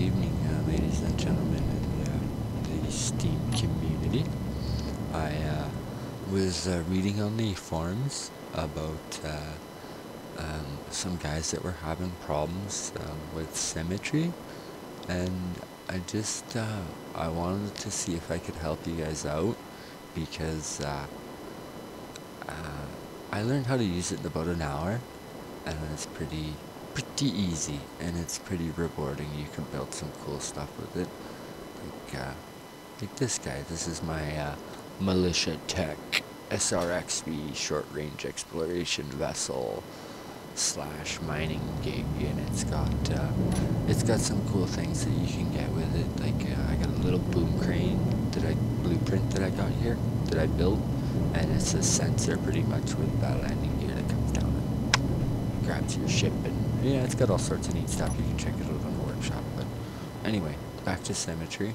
evening, ladies and gentlemen, in the STEAM community. I was reading on the forums about some guys that were having problems with symmetry, and I just I wanted to see if I could help you guys out, because I learned how to use it in about an hour, and it's pretty easy, and it's pretty rewarding. You can build some cool stuff with it, like this guy. This is my militia tech SRXV short range exploration vessel / mining gig, and it's got some cool things that you can get with it. Like I got a little boom crane that I got here that I built, and it's a sensor pretty much with that landing gear that comes down and grabs your ship, and yeah, it's got all sorts of neat stuff. You can check it out on the workshop. But anyway, back to symmetry.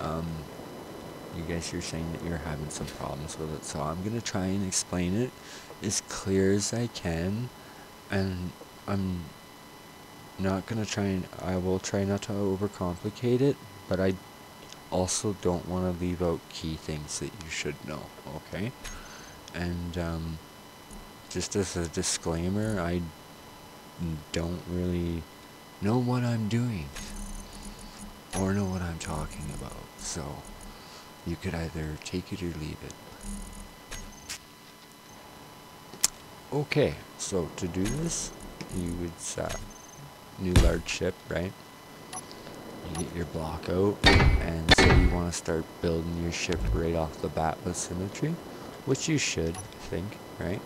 You guys are saying that you're having some problems with it, so I'm gonna try and explain it as clear as I can, and I'm not gonna try and I will try not to overcomplicate it, but I also don't want to leave out key things that you should know, okay? And just as a disclaimer, I don't really know what I'm doing or know what I'm talking about, so you could either take it or leave it. Okay, so to do this, you would new large ship, right? You get your block out, and so you want to start building your ship right off the bat with symmetry, which you should, I think, right?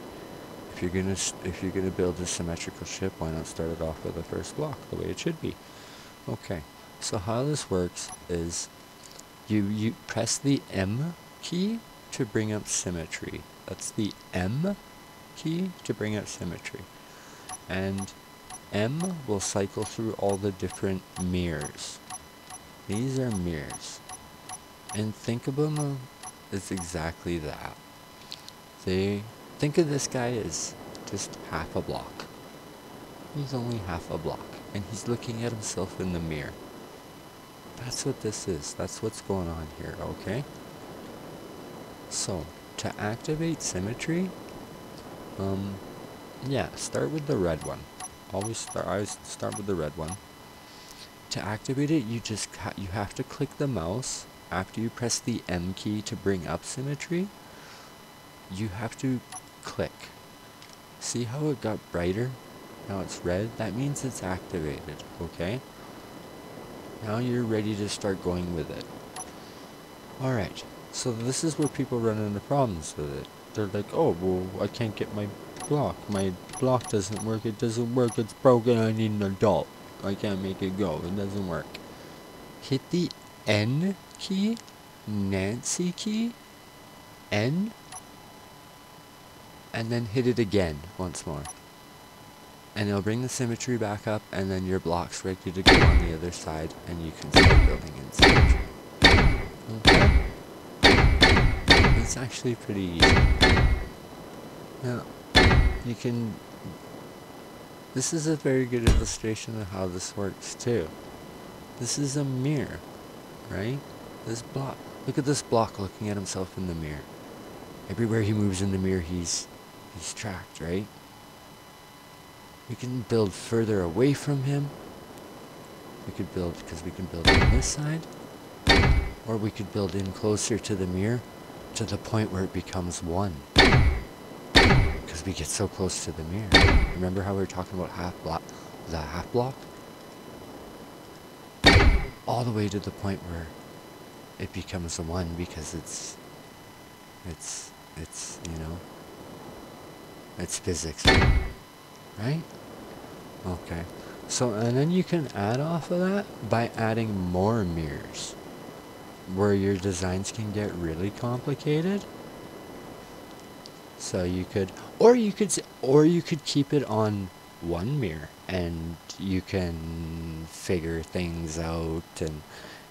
If you're gonna build a symmetrical ship, why not start it off with the first block the way it should be? Okay, so how this works is you press the M key to bring up symmetry. That's the M key to bring up symmetry, and M will cycle through all the different mirrors. These are mirrors, and think of them as exactly that. Think of this guy as just half a block. He's only half a block, and he's looking at himself in the mirror. That's what this is. That's what's going on here, okay? So, to activate symmetry, yeah, start with the red one. I always start with the red one. To activate it, you have to click the mouse after you press the M key to bring up symmetry. You have to click. See how it got brighter? Now it's red. That means it's activated, okay? Now you're ready to start going with it. Alright, so this is where people run into problems with it. They're like, oh, well, I can't get my block. My block doesn't work. It doesn't work. It's broken. I need an adult. I can't make it go. It doesn't work. Hit the N key. Nancy key. N. And then hit it again once more. And it'll bring the symmetry back up, and then your block's ready to go on the other side, and you can start building in symmetry. Okay. It's actually pretty easy. Now, you can... This is a very good illustration of how this works, too. This is a mirror, right? This block. Look at this block looking at himself in the mirror. Everywhere he moves in the mirror, he's tracked, right? We can build further away from him. We could build, because we can build on this side. Or we could build in closer to the mirror, to the point where it becomes one. Because we get so close to the mirror. Remember how we were talking about the half block? All the way to the point where it becomes a one, because it's you know, it's physics. Right? Okay. So, and then you can add off of that by adding more mirrors, where your designs can get really complicated. So you could, or you could keep it on one mirror, and you can figure things out, and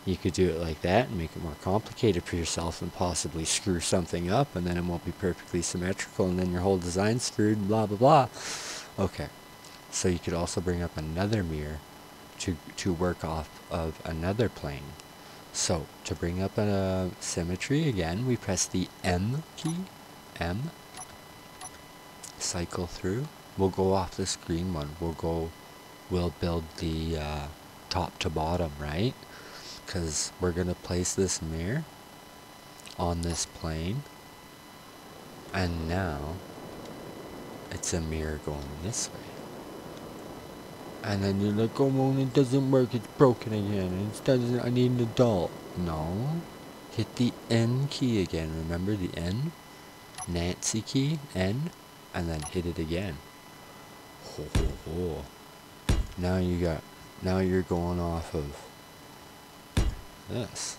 you could do it like that and make it more complicated for yourself, and possibly screw something up, and then it won't be perfectly symmetrical, and then your whole design's screwed, blah blah blah. Okay, so you could also bring up another mirror to work off of another plane. So to bring up a symmetry again, we press the M key, M, cycle through. We'll go off this green one. We'll build the top to bottom, right? Because we're going to place this mirror on this plane. And now it's a mirror going this way. And then you're like, oh, well, it doesn't work, it's broken again. I need an adult. No. Hit the N key again. Remember the N? Nancy key, N. And then hit it again. Ho, ho, ho. Now you got, now you're going off of this.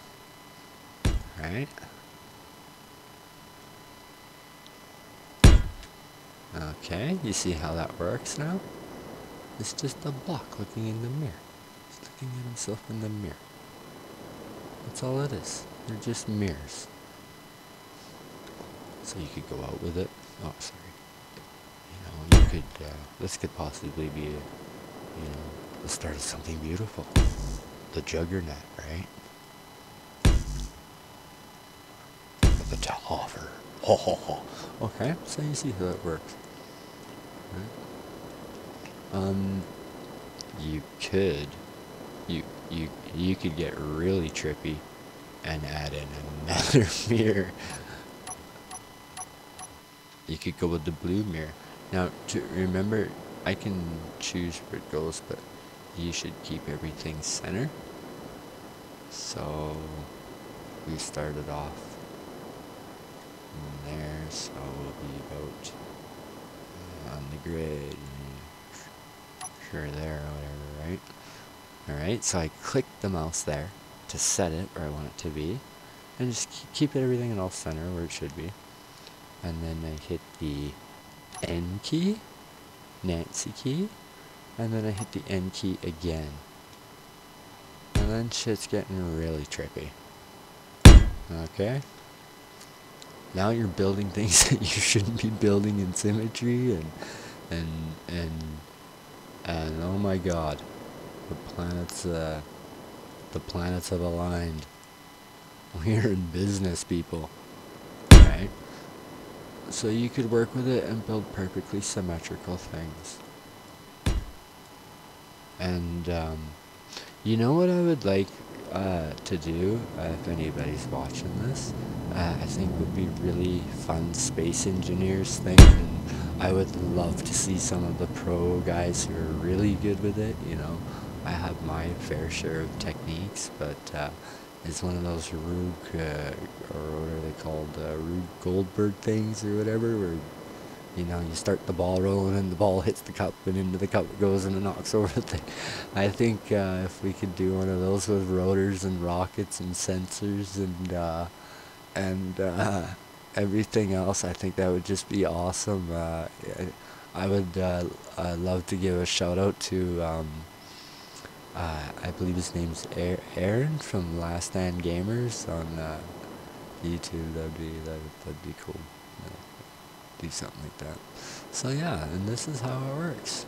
Right? Okay, you see how that works now? It's just a block looking in the mirror. It's looking at himself in the mirror. That's all it is. They're just mirrors. So you could go out with it. Oh, sorry. You know, you could, this could possibly be, you know, the start of something beautiful. The juggernaut, right? The tower. Ho ho ho. Okay, so you see how it works. Right? You could get really trippy and add in another mirror. You could go with the blue mirror. Now, to remember, I can choose where it goes, but you should keep everything center. So we started off in there, so we'll be about on the grid. There, whatever, right? Alright, so I click the mouse there to set it where I want it to be, and just keep everything in all center where it should be. And then I hit the N key, Nancy key, and then I hit the N key again. And then shit's getting really trippy. Okay? Now you're building things that you shouldn't be building in symmetry, and oh my god, the planets have aligned. We're in business, people, right? So you could work with it and build perfectly symmetrical things. And you know what I would like to do, if anybody's watching this, I think would be really fun Space Engineers thing. I would love to see some of the pro guys who are really good with it. You know, I have my fair share of techniques, but it's one of those Rube, or what are they called, Rube Goldberg things or whatever, where, you know, you start the ball rolling and the ball hits the cup and into the cup it goes and it knocks over the thing. I think if we could do one of those with rotors and rockets and sensors and everything else, I think that would just be awesome. I would love to give a shout out to I believe his name's Aaron from Last Stand Gamers on YouTube. That'd be cool. Yeah, do something like that. So yeah, and this is how it works.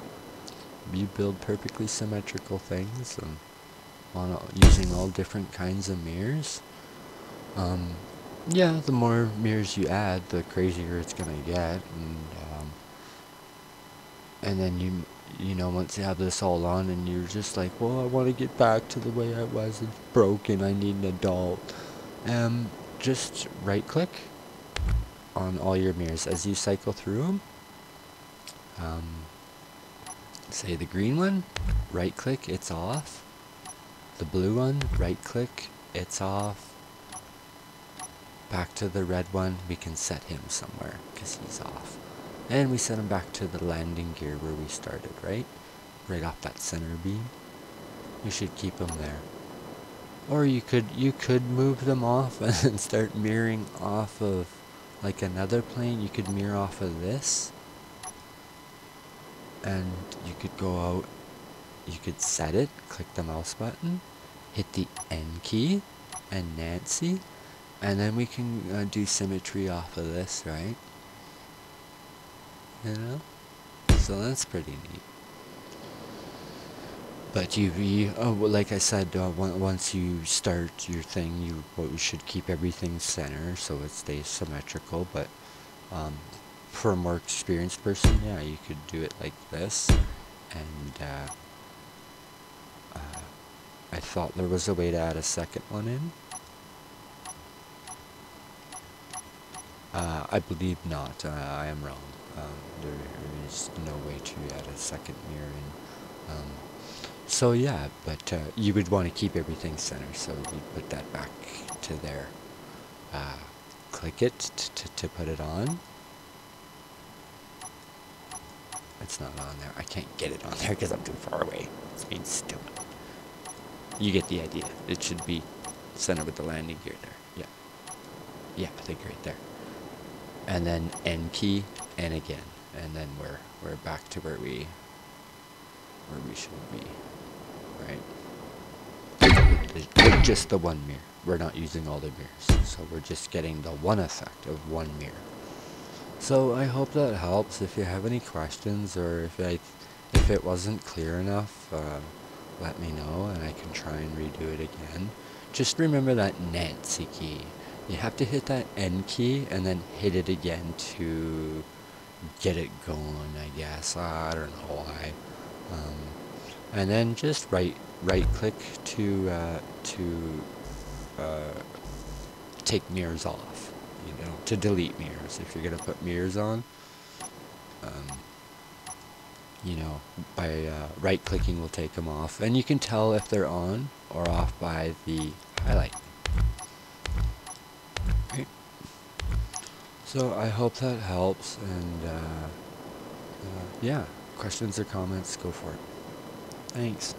You build perfectly symmetrical things and on using all different kinds of mirrors. Yeah, the more mirrors you add, the crazier it's gonna get, and then you know, once you have this all on, and you're just like, well, I want to get back to the way I was. It's broken. I need an adult. Just right-click on all your mirrors as you cycle through them. Say the green one, right-click, it's off. The blue one, right-click, it's off. Back to the red one, we can set him somewhere because he's off, and we set him back to the landing gear where we started, right off that center beam. You should keep him there, or you could move them off and then start mirroring off of like another plane. You could mirror off of this, and you could go out, you could set it, click the mouse button, hit the N key and Nancy. And then we can do symmetry off of this, right? You know? So that's pretty neat. But like I said, once you start your thing, you should keep everything center so it stays symmetrical. But for a more experienced person, yeah, you could do it like this. And I thought there was a way to add a second one in. I believe not. I am wrong. There is no way to add a second mirror in. So yeah, but you would want to keep everything centered, so you put that back to there. Click it to put it on. It's not on there. I can't get it on there because I'm too far away. It's being stupid. You get the idea. It should be centered with the landing gear there. Yeah. Yeah, I think right there. And then N key, and again. And then we're back to where we should be. Right? With just the one mirror. We're not using all the mirrors, so we're just getting the one effect of one mirror. So I hope that helps. If you have any questions, or if it wasn't clear enough, let me know and I can try and redo it again. Just remember that Nancy key. You have to hit that N key and then hit it again to get it going, I guess. I don't know why. And then just right click to take mirrors off, you know, to delete mirrors if you're gonna put mirrors on. You know, by right clicking will take them off, and you can tell if they're on or off by the highlight. Right. So I hope that helps, and yeah. Questions or comments, go for it. Thanks.